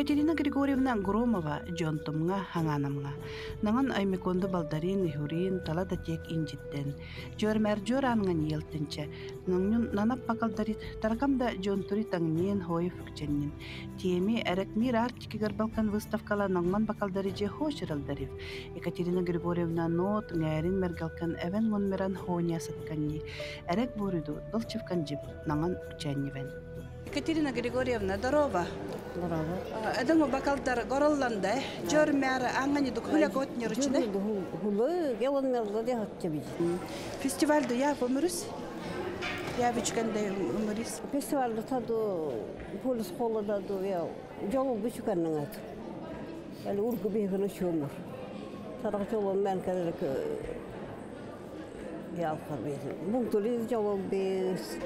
Екатерина Григорьевна Громова жонтомга хаңанамга. Наган аймеконду балдарин хурин талада тек инжиттен. Жормер жоранған елтінче. Нагнюн нанап пакалдарит таргамда жонтурит аңнен хойы фүкченнен. Теми әрек мир арчикегер балкан выставкала наган пакалдары же хошыралдарив. Екатерина Григорьевна нот ngәрин мергалкан әвен ғонмеран хония сатканни. Әрек буриду долчевкан жип наган үкченневен. Екатерина Григорьевна, здорово. Здорово. Это мы бакалдар горолланда, жормер ангани духуля котни ручне. Гулы, гелон мелоди хаттебиз. Фестиваль до я помирюсь, я вечканде умирюсь. Фестиваль до таду полис холода до я жолу бычуканнагат. Эли ургу бигену чумур. Тарак жолу мен кадерек я алкабиз. Бунтули жолу биз.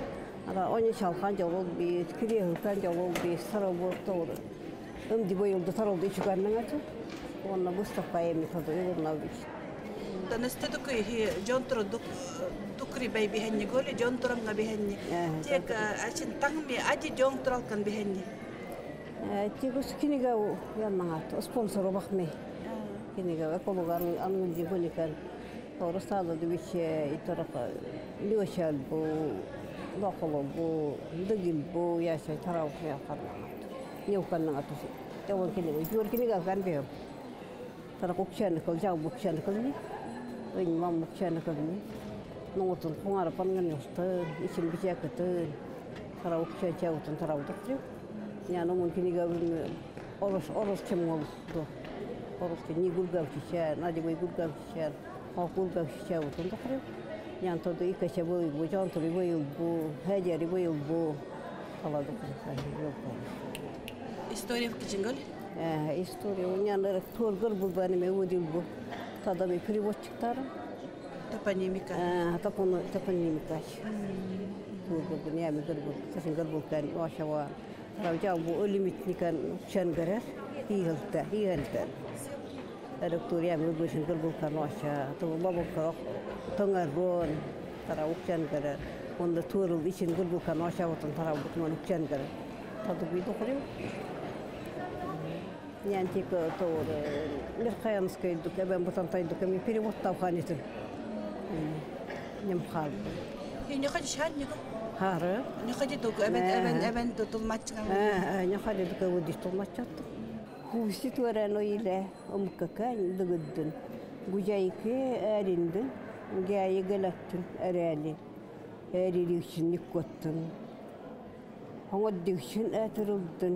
Они шалхан жолу бит, кирехтан жолу бит, сарабуртор. Дебой жолда сарабды чуганнагачы. Онна бустапай митады юлнавич. Таныстыдыкы жонтур дукри бай бихенни голи жонтурамга бихенни. Тек ачин таңми ади жонтуралкан бихенни. Тек ус кинега яннагат, спонсору бахмей. Кинега экологар ангын деболикан. Торыстады дебиче итарака лёшал бу داخل بو دقيل بو يا شيء ترى وفيها قرنات يوكلنا عطسي تقول كذي يقول كذي قال كان بيهم ترى كوكشان كل جاو بوكشان كذي وين ما بوكشان كذي نوتن خمار بنغني وستر يشيل بيجا كتير ترى وكشان جاو تن ترى ودكتور يعني نقول كذي قال أرس كم والله أرس كني يقول قال كشان نادي يقول قال كشان هقول قال كشان وتن دكتور يعني تودي كشيء بوي بوجان تري بوي بو هجري بوي بو الله دكتور история в Кичинголе история у меня на тургор бубани мы удил бу тогда мы переводчик тара топонимика топонимика тургор бубани мы тургор совсем тургор кан واشوا راجع بو ليميت نكان شنغره هي هلتا الدكتور يعمل بوشن كربو كانوشة تبغى بابو كروك تنقربون ترى وكشان كده وند تور ويشن كربو كانوشة وطن ترى وبتمان وكشان كده هذا بيدو خليه يعني تيك تور للخيانس كيدو كمان بطن تيدو كمي بيري وطاو خانيته نمخال نخدش هاد نيكو هاره نخدتو أبن تطلماتش نخدتو كودي تطلماتشات كوسيت ورانا إلى أمكان دقدن، وجايك أرندن، وجاي جلتن أرالي، أريليشن نكوتن، هوديشن أتردن،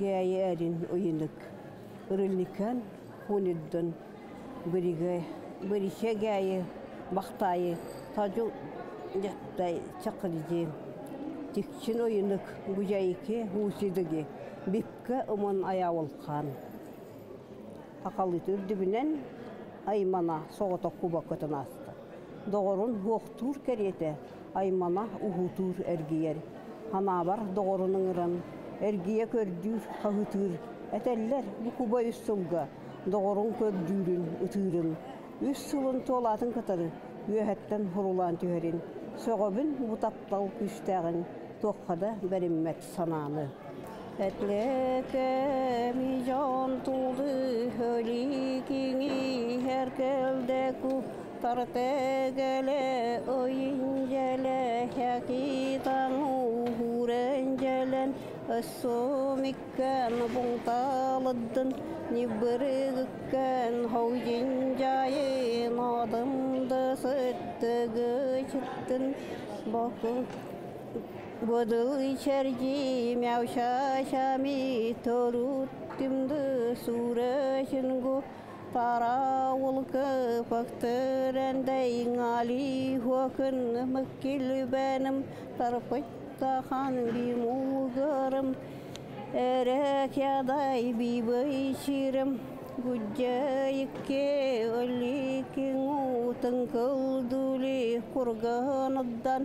جاي أرين أينك، رلكان هوندن، بريشة جاي بختاي، تاجو جتاي تقليدي، تكشن أينك، وجايك هوسيدجي. بيبكى أمون أياول خان. أقلت أردبنن أيمنا صوت كوبا كتناست. دورن هو خطور كريته أيمنا وهطور أرجير. هنابر دورن غرن أرجيا كردير خطور. أتلر بكوبا يستوجا دورن كرديرن أطيرن. يستولن طولاتن كترن يهتن هرولان تهرين. سقبن متطلق يشتغن توخدا برمة صنانة. Etlekem jantuldu hölikini herkelde tartegele oyuncele hakitan uhurencelen össomikken buntalıddın nibirgükken hoyuncayen adımda sütte göçüttün bakın Буду ичерди мяушашами торуттимды сурашынгу Тарауылкы пактырандай ғали хокын мүккілі бәнім Тарпыттахан бимуғырым Әрек ядай бибай ширым Гуджайыкке өлікін ұтын кылдулі құрғаныддан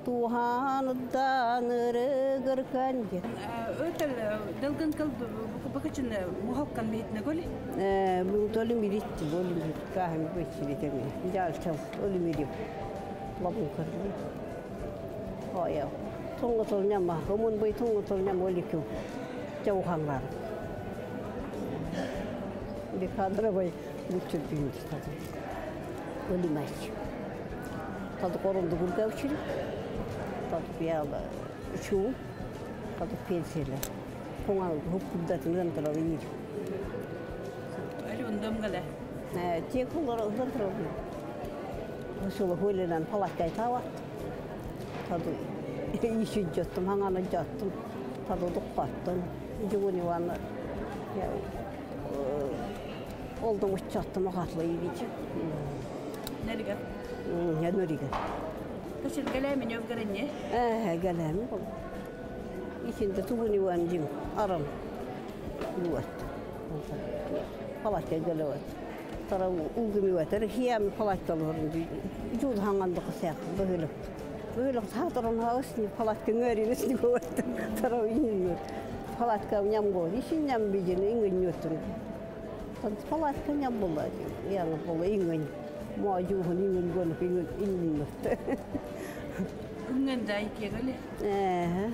Tuhan dan regerkannya. Otel dalgan kal bakacin muhakkan mid nagoli. Mutoli midit boli kahim bechili temi. Jal cham oli midi. Babun karni. Hoya. Thong tolnya ma komun bai thong tolnya moli kyu. Chau khanglar. Dikhadra bai bukchil pin tadi. Oli mach. Tad koron dugur kavchili. قطب يا شو قطب فيلسلة كون هو كده تنزل تراويني أيوة ندم قلة تيجي كون قرأ تنزل تراويني وشو هو اللي لان فلات كاي تاوا تادو يشيل جاتم هنعنا جاتم تادو دقاتن يجوني وانا يا أول دوش جاتم أخطل يبيجي نرجع يا نرجع تشيل كلامي يوم قرني؟ كلامي والله. إيش أنت تبوني وأنا جيم أرم الوقت. خلاص يا جلوات ترى وقمي وات ترى هي من خلاص تظهر يجود هان عندك ساق بهلك بهلك تحضر لها وسني خلاص كنوري نسني قوات ترى ويني خلاص كم يوم قول إيش يوم بيجينا إنغني وتر خلاص كم يوم والله يا الله إنغني ما أجوه إنغني قول في إنغني إنغن دايكي غلي. إنغن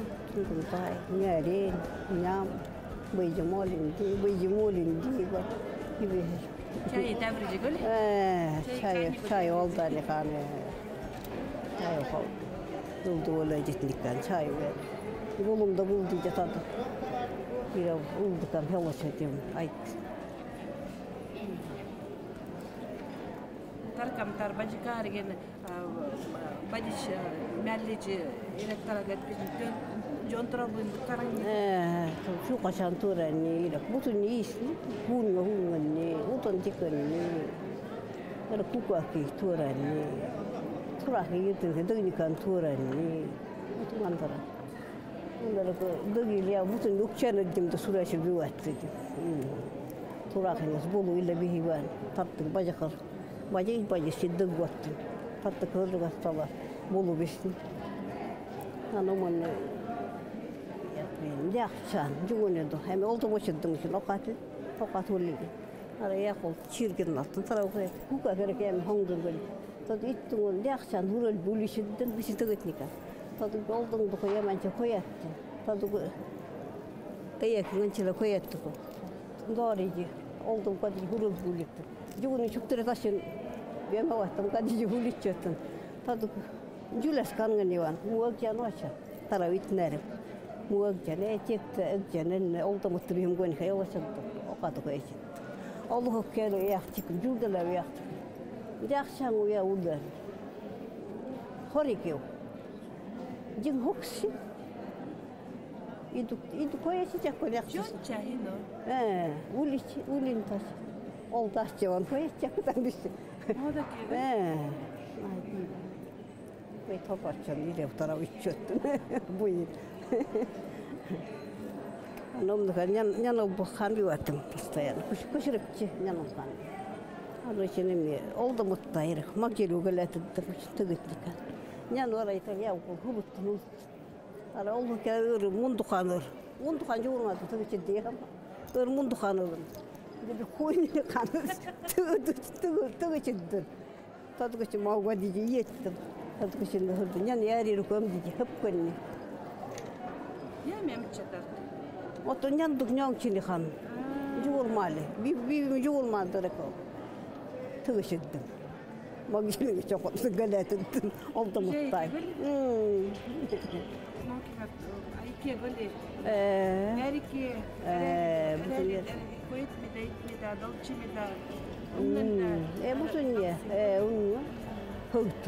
دايك نارين نام بيجمالين دي بيجمالين دي بس يبيه. شاي تبرج غلي. شاي والله اللي كان شاي خاو دول ولا جتني كان شاي يقولون دبول دي جتاد يلا ولد كان هلا شتيم أيك. تركم تربجي كارجين. بديش مالج إلك ترقد بجد جون ترابين بكرني. شو قشان توراني إلك بطني إسمي هون مني بطن تكرني إلك كوكاكي توراني تراكي يترك دغني كان توراني بطن أنترا إلك دغني ليا بطن لوكشان الدم تسرعش بيوات تراكي يسبولو إلا بهيوان ترتب بجخر بجيش بجيش الدقوات حتى كل قصة بولو بيشني أنا من ياخشان جوني ده هم أول توجه دمش لقات ولي أنا ياخد شركة ناتن ترى وقت هو كأكل كأنه هندل قلي تدي تقول ياخشان هو البوليش دم بيش تقتني كا تدي أول دم دخيا من شقيات تدي كيا كمان شقيات تكو داريجي أول دم قدي هو البوليش جوني شكتر تاشين بيما واتم قد يجيبولي تشتن تادو جلس كان غنيوان موجه نوشة ترى ويتنارم موجه لا تيت جنن أوضة مطريهم قوين خيا وشنط أقاطك إيش الله كانوا يأختك جودا لا يأختك يأخشان ويا ودار خريكيو جن هكسي يدو كويس تأكل يأختك جون شاهينو ولي نتاش أوضة جوان كويس تأكل بس هذا كذا؟ ما هي بيتوقع شن يلعب ترى ويشوت بوين أنا مدخل ينا بخان بيواتم بستيان كش ركشة ينا بخان أنا شنيمي أول دم الطاير ما كيلو قلت تدرش تقتلك ينا وراي تيا وقول بتنوس أنا أول كذا مندخان جورنا تدرش تديهم غير مندخانه بيكون خانس تو جدا تدكش ما هو دي يت تدكش النهارده يعني يا ريت كم دي هبكني يا ميم تشتر وطنيان دغنيان كني خان جور مالي بي جور ما دركو تو جدا ما بيجي تشوف سجلات افضل مطاي اي كي قولي هاريكي كويت مدايت مدا دولتش مدا بطنية هوت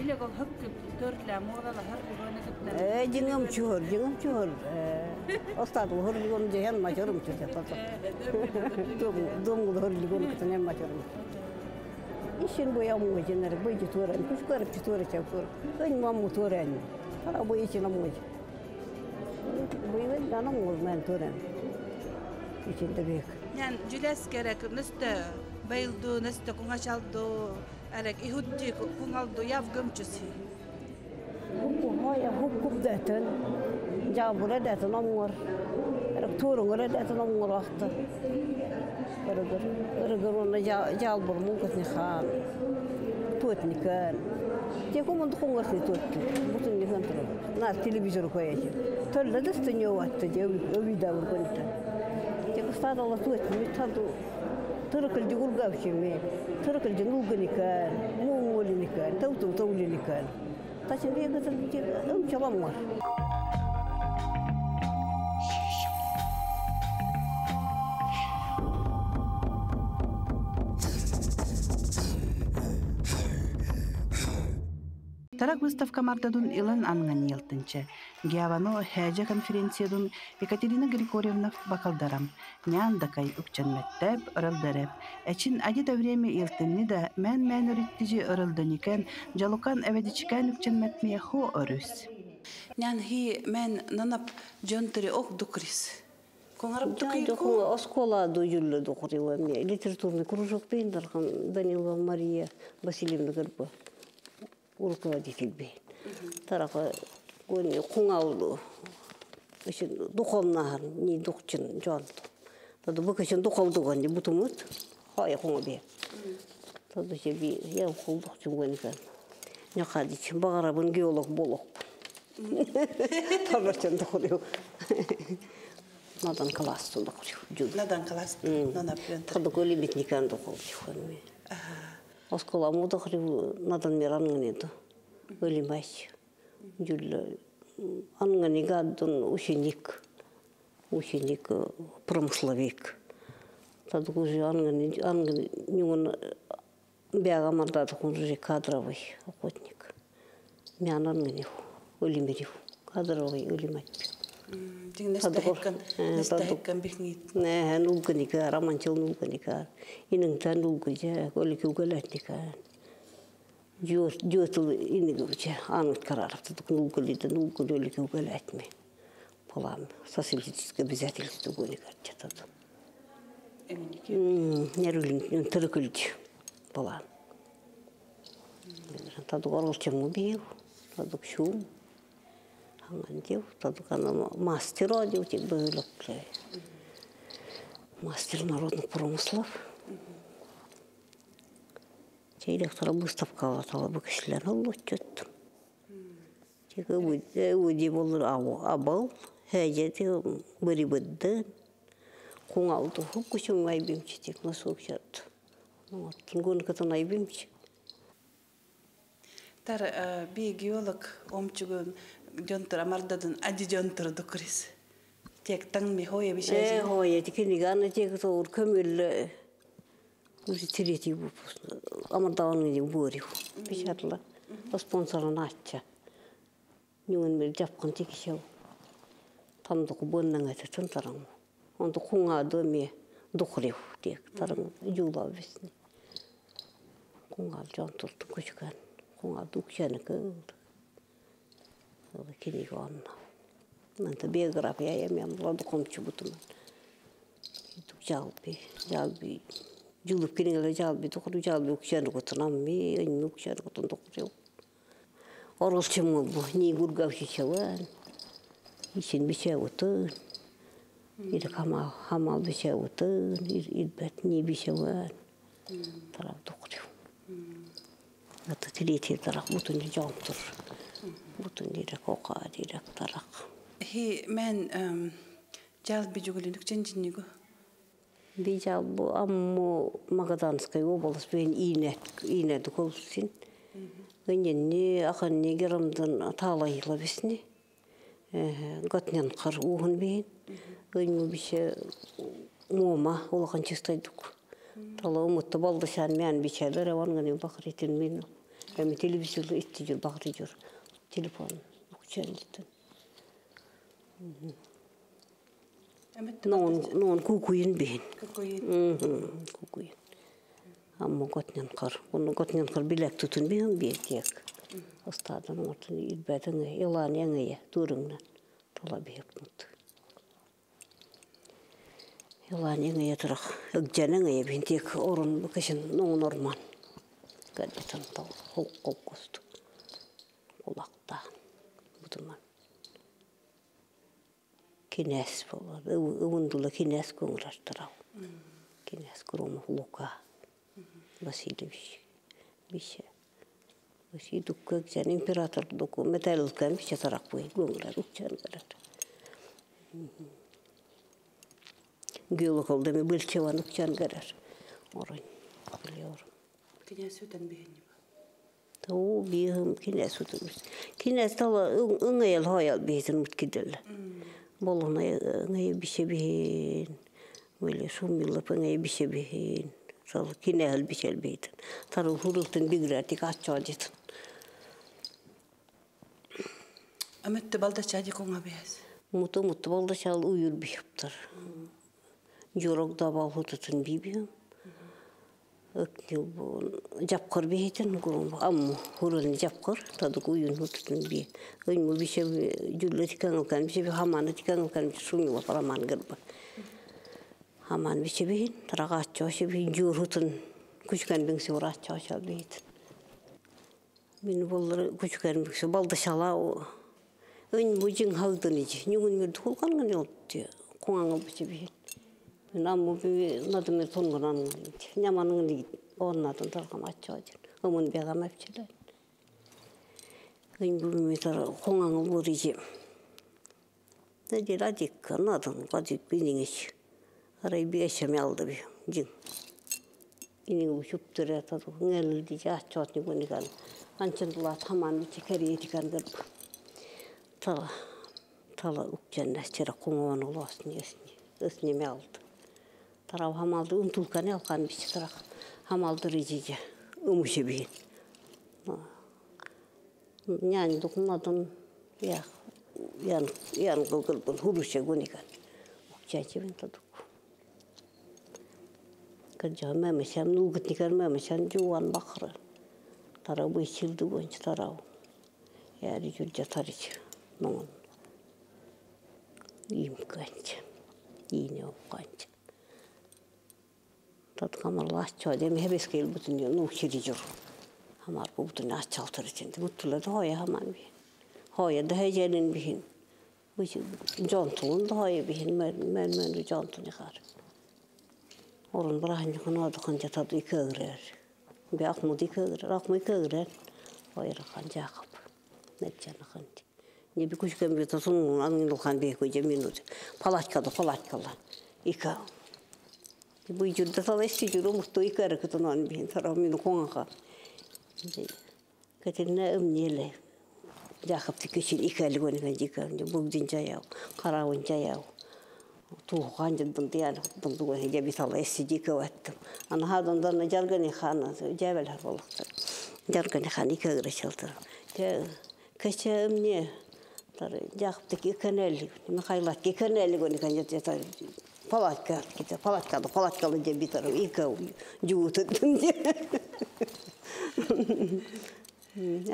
إلا قل هوت تورت لعمورة لحرق وانا تبنا جنغم شهر أصطاد وهر لقوم جهان ما شهر دوم وهر لقوم كتنين ما شهر إيشين بويا موي جنر بوي جتوران كش قرب جتورة شافور كن ما موتوران هلا بوي إيشين موي بوي وين دانو مول ما نتورن içinde büyük. Yani cüles gerek nüste bayıldı, nüste kumaşaldı, erek ihuddi kunaldı yavgımçısı. Hukuk haya hukuk detin, cabure detin amur, erek turungur detin amur ahtı. Irgır, ırgır onu calbur munkut nikhan, tuet nikhan. Tekumun tukungasını tuetti, bütün nikhan turu. Nar televizyonu koyacak. Tölle destin yovattı, övi davur konita. Tekustadı Allah tuetti, mitadı tırıkılcı gulgavşimi, tırıkılcı nulgı nikhan, muğmuli nikhan, tavtum tavli nikhan. Taşın diye kızıl çalam var. Тарак выставка мартадун илан анган елтынчы. Геавано хэджа конференциядун Екатерина Григорьевна бакалдарам. Няндакай үкченметтеп, ырылдырып. Эчин адида время елтынны да мән-мән үріттіжі ырылдыникен, жалукан әведичікен үкченметмее хо өріс. Нян хи мән нанап жонтыры ок дукрис. Коңарап дукрику? Коңарап оскола дойюлі дукрилэмне. Литературный кружок бейндархан Данилова Мария Васильевна Горбо. Руководитель бейт. Тарака көне қоңаулы үшін дұқалнағын, не дұқчын жалды. Тады бұк үшін дұқалдығын де бұтымыд, қай қоңа бе. Тады ше бе, я қол дұқчын көне кән. Неқа дейшін, бағарабын геолог болық. Табарчан дұқырыу. Надан қаласты дұқырыу. Надан қаласты? Тады көлемет некен дұқалдығын. Оскола мудахрив надан миранганеду, вылимайся. Юль, анганигадун ученик, ученик промысловик. Тадгужи анганигадун бягамардадхунжи кадровый охотник. Мян анганигу, вылимирив, кадровый вылимайся. Тадгужи нулганигар, романтил нулганигар. Иногда нулгуде, колики уголятника. Дюэтл иногда, анут караров, так нулгулида, нулгулики уголятми. Полам, социалистическое обязательство гонигар, чатат. Не рулин, тыркульч, полам. Таду орлчем убил, таду кшум. Ангандил, таду канал мастер родил, тик бывилок клей. Мастер народных промыслов. Директора выставка атала бекишлер алып кетти. Тиги уди болур абал, хажети бири бидди. Куңалды хукушум айбимчи тик насок жатты. Аттын гонкатан айбимчи. Тар би геолог омчугун жонтур амардадын ади жонтур дукрис. Тек таң ми хоя бише. Хоя тикиниганы тек тоор көмүллө. Уже третий выпуск. Амардауны Борев печатала. По спонсору Натча. Не он мир джапкан текисел. Там докубоннан это центарам. Он докунга доме докрив тек тарам юла весны. Кунга джантур тукучкан. Кунга дукчанек. Лакинигонна. Манта биография я мям ладуком чубутумен. Дукчалби, дукчалби. Жулып кенегелер жалбы, тұқыру жалбы өкшен ұқытынам, мен өкшен ұқытын тұқыру. Орылшым ол бұл, не ғұрғау шешелен, ешен біше ұтын, ерік хамал біше ұтын, ербәт не бішелен, тарап тұқыру. Аты тілетер тарақ, бұтын жауым тұр, бұтын ерік оқа, ерік тарақ. Мен жалбы жүгілін өкшен жінегі? Бежал бу аммо Магаданская область бен ине доколсин. Генни ахан негерамдан талайла бесни. Гатнен кар угун бен. Генни бише мома олган чистайдук. Тала умутта балдышан мен бичелер аванган бахритин мен. Эми телевизор иттижур бахрижур. Телефон укчалдын. Нон кукуин бейін. Кукуин. Амма готнен қар білек тұтын бейін бейдек. Остадың ортын үлбәдіңі, елан еңіе, дұрыңнан. Тола бейіп мұтты. والله إني يترخ الجنة يا بنتيك أورن بكشن نو نورمان قد تنطو حقوق قصته والله قطع بطمان كناس والله وندل كناس كونغرش تراو كناس كروم لوكا بسيليفش بيشة بسي دوكا كان إمبراطور دوكو متال كان بيشة تراقوي كونغرش كان قرط قيلوا كل دم بيلتشي وانك كان قرر أورين اليوم كناسو تنبهني تو بيهم كناسو تنبه كناس تلا إنغي الهاي البيت المتكدلة والله إنغي بيشبهين ولا شو ميلا بإنغي بيشبهين تلا كناه البيش البيت ترى الخروج تنبيقراتي كاتشاجت أمت بالد شادي كونا بيهز متى بالد شال وير بيحبتر جورك دابا هو تنبيه جابكر به تنقولون أمه هو اللي جابكر تدقوا ينهو تنبيه إنه بيش جلتي كانوا كان بيش بهمانتي كانوا كان بيشوني وطرمان قربه همان بيش بين ترقات جوش بين جوره تن كش كان بينسي ورات جوش البيت من والله كش كان بينسي بالد شلاو إنه بيجين هالدنيج نيجون ميردخل كان غنيلتي كونغ بيش بين نامو بي نادمير تونغران نيامانن دي اون ناتن ترقم اتشاجن امون بيغام افچلن اين بومي تر خونغان بوريجي دجي راديك نادن قاديك بينيش راي بيشمال دبي جين اني وشوبتره تاتو نيل دي اتشاتني بونيغان انچن دلا تامان تيكاري تيكان دب تلا تلا اوكجن اشرا خونغان لوسني اسني مالت ترى هم عالدو أنتو الكنية وكان بيشترخ هم عالدو رجيجة ومشبين يعني دكنا دن يان قلقلبن هروشة قوني كان وكجاجي بنت دكو كجاه ما مشان نوقتني كان ما مشان جوان بخرة ترى بيشيل دوقنش ترى يا رجل جتارج نون يمكنش ينوقنش تتقام الله شادي مهبس كيل بطني نوشي رجور همار بطني أشتغل ترتين بطلة هاي همان بين هاي ده هاي جالين بين وش جانتون ده هاي بين من رجانتون يخار أورن براهن يكون هذا خنجة تضي كغرير بأقمدي كغرير رقمي كغرير هاي رخان جاقب نتجنا خنتي نبي كوش كم بيتصون أمين لخان بيكو جميلو فلاش كذا فلاش كلا إيكا بيجود تلاش تجرو مستوي كاركتنان بين ترى منو كونها كتيرنا أمنيله داخل تكشيل إكالي وين هنجيكا نبودين جاياو قراون جاياو توه خان جدًا تيان تندوه هنجيبي تلاش تجيكا واتم أنا هذا عندنا جرجني خانة جابلها والله جرجني خاني كغرشل ترى كش أمنيه ترى داخل تكيكنالي مخيلات كيكنالي وين هنجيت ترى فلاتكا كده فلاتكا اللي جاب بيتر ويكاو جوت الدنيا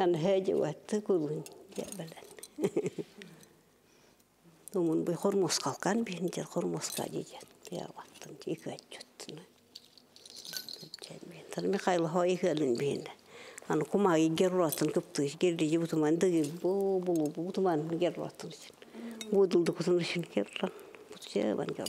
أنا هاجي واتكلون جبلان ومن بيخور مسكال كان بينجر خور مسكال جيجان يا وطن يكاجتنا ترى مخايل هاي كلن بينا أنا كم هاي جرّاتن كبتش جرّي جبتو من دقي بولو بوتو من جرّاتن بودل دكتور نشين جرّان بتشي بنجرّات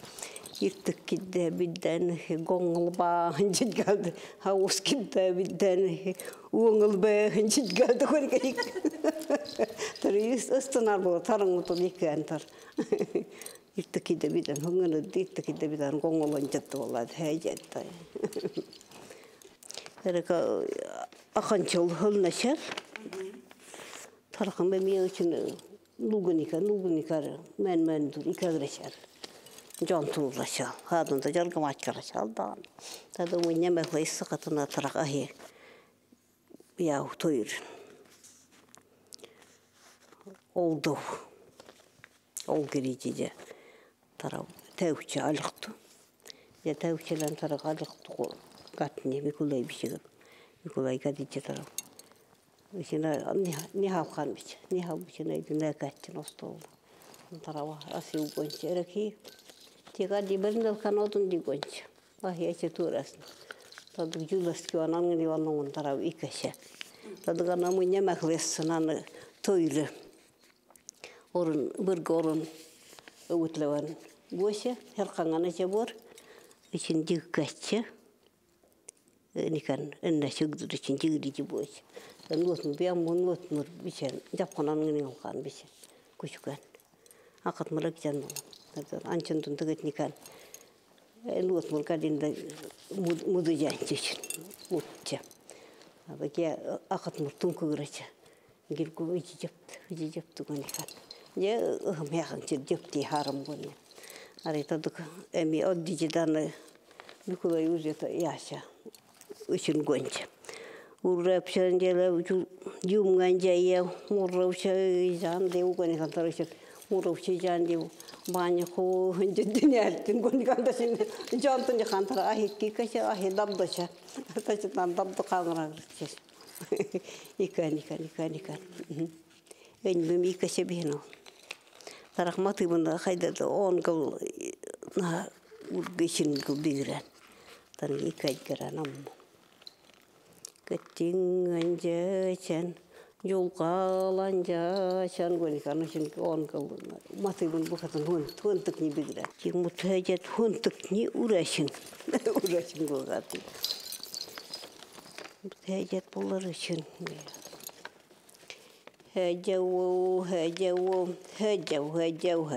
يرتك كده بدنا يقونغل با هنجد قاعد هاوس كده بدنا وانغل با هنجد قاعد تقول كذي ترى يستنار بو ترى مطليك أنتر يرتك كده بدنا هنغل الدي يرتك كده بدنا قونغل هنجد والله هاي جدا ترى كا أخنشل هل نشر ترى كم بميوشن لوجني كا من دوري كغرشر جانتول رشال هذا أنت جالك ما تكرر رشال دان هذا وين يملك ليس قطنا ترقه yahut hayır. Oldu. Ol giricice taraf tevçe alıktı. Ya tevçelen taraf alıktı o katni bir kolay bir şey. Bir kolay kadice taraf. İşte ne halkanmış, ne halmış ne dünya kaçtı nasıl oldu. Tarava asıl gonç erki. Tekrar diğerinde kanadın di gonç. Bahiyece turas. Tadı gülas ki ananın divanın taraf ikişe. Tadı kanamın ne mahvesin anı toylu. Orun bir gorun öğütlevan göçe her kanana çabur içinde kaçça nikan enne çöktür içinde gidici boş anlotun bir amun otmur biçen japkanan gini olkan biçen küçükken akat mırık canlı ancın tuntuk nikan anlotmur kadinde mudu janç için mutça abaki akat mırtun kıraça girku içi yaptı nikan ya meğer çirjepti haram bunu. Arıta duk emi odicidan bukulay uzeta yaşa. Üçün gonç. Urapşan gele ucu yumgancaya murravşay jan deu konika tarışık. Murravşay jan deu banyo dünyartın konikanda sin jantın kantar ahiki kaşa ahidabdaşa. Taçtan dabdu qanra. İkan. Benim ikisi bino. Tarahmatı bunda kayda on kal na geçin kubiran. Tan ikay karanam. Ketinganca sen yol kalanca sen goni kanı sen on kal matı bun bu katın hun tıkni bigra. Ki mutajet hun tıkni uğraşın golgatı. Mutajet bunlar için. هجو هجنا هنجد قلد هجو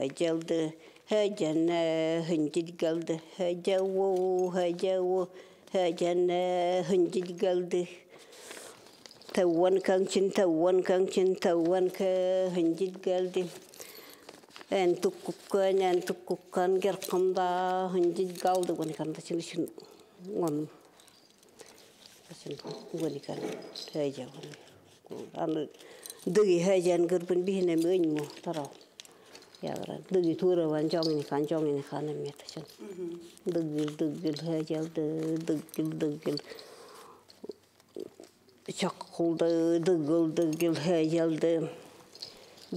هجنا هنجد قلد توان كان هنجد قلد أنتو كان قرقم دا هنجد قلد وني كان تشلشون وان تشلشون وني كان هجو أنا Dögi heyecan kırpın bihnem önmü taraf. Yavran dögi tura van canini kanem yetişen. Dögül heyecan dögül. Çakkulda dögül heyecan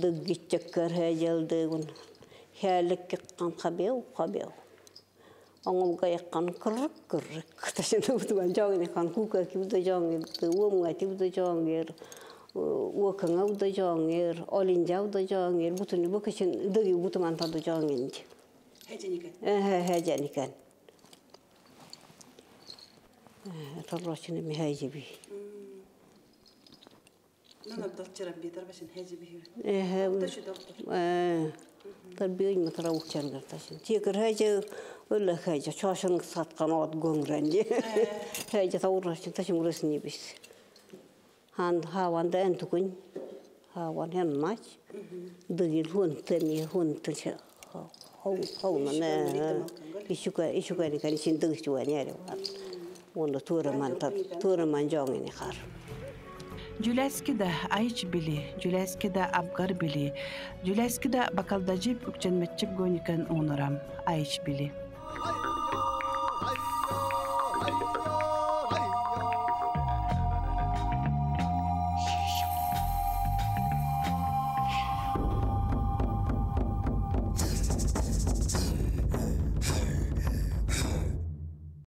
dögül çakkar heyecan dögün. Heyelik yıkkan kabev. Anıl kayakkan kırık. Taşın dövdüven canini kan kuka kibde canini. Uğumga kibde canini. Uğakın avda canir, olinca avda canir, bütün bu kişinin dövü bütün mantada canir. Heceniken. Tarlaşını mı hecebi? Ne yaptı çıram bir tarafın hecebi? Tarbiyeyi mi tarafı çengir taşın? Tekrar hece, öyle hece, çarşın saat kanat gönrenci. Hece tavırlaşın taşın burası ne biz? Han havanda entukun havan hem maç değil hun teni havmana işuka ne kadar şimdi düşüyor ne var onu tuğraman canını kar. Julaskida ayç bili, Julaskida abgar bili, Julaskida bakaldacı bükçen metçip gönüken onuram ayç bili.